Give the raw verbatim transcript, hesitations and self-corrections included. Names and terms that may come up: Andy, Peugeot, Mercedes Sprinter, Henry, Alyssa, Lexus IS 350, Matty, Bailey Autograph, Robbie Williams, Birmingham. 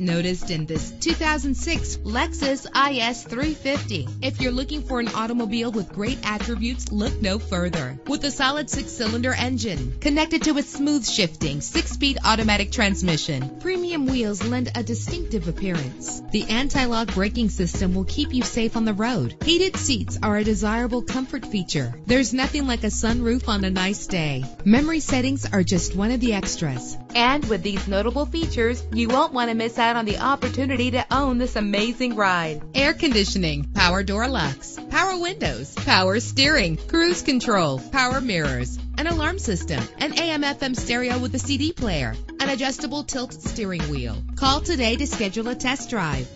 noticed in this two thousand six Lexus I S three fifty. If you're looking for an automobile with great attributes, look no further. With a solid six-cylinder engine connected to a smooth shifting six-speed automatic transmission, premium wheels lend a distinctive appearance. The anti-lock braking system will keep you safe on the road. Heated seats are a desirable comfort feature. There's nothing like a sunroof on a nice day. Memory settings are just one of the extras. And with these notable features, you won't want to miss out on the opportunity to own this amazing ride. Air conditioning, power door locks, power windows, power steering, cruise control, power mirrors, an alarm system, an A M F M stereo with a C D player, an adjustable tilt steering wheel. Call today to schedule a test drive.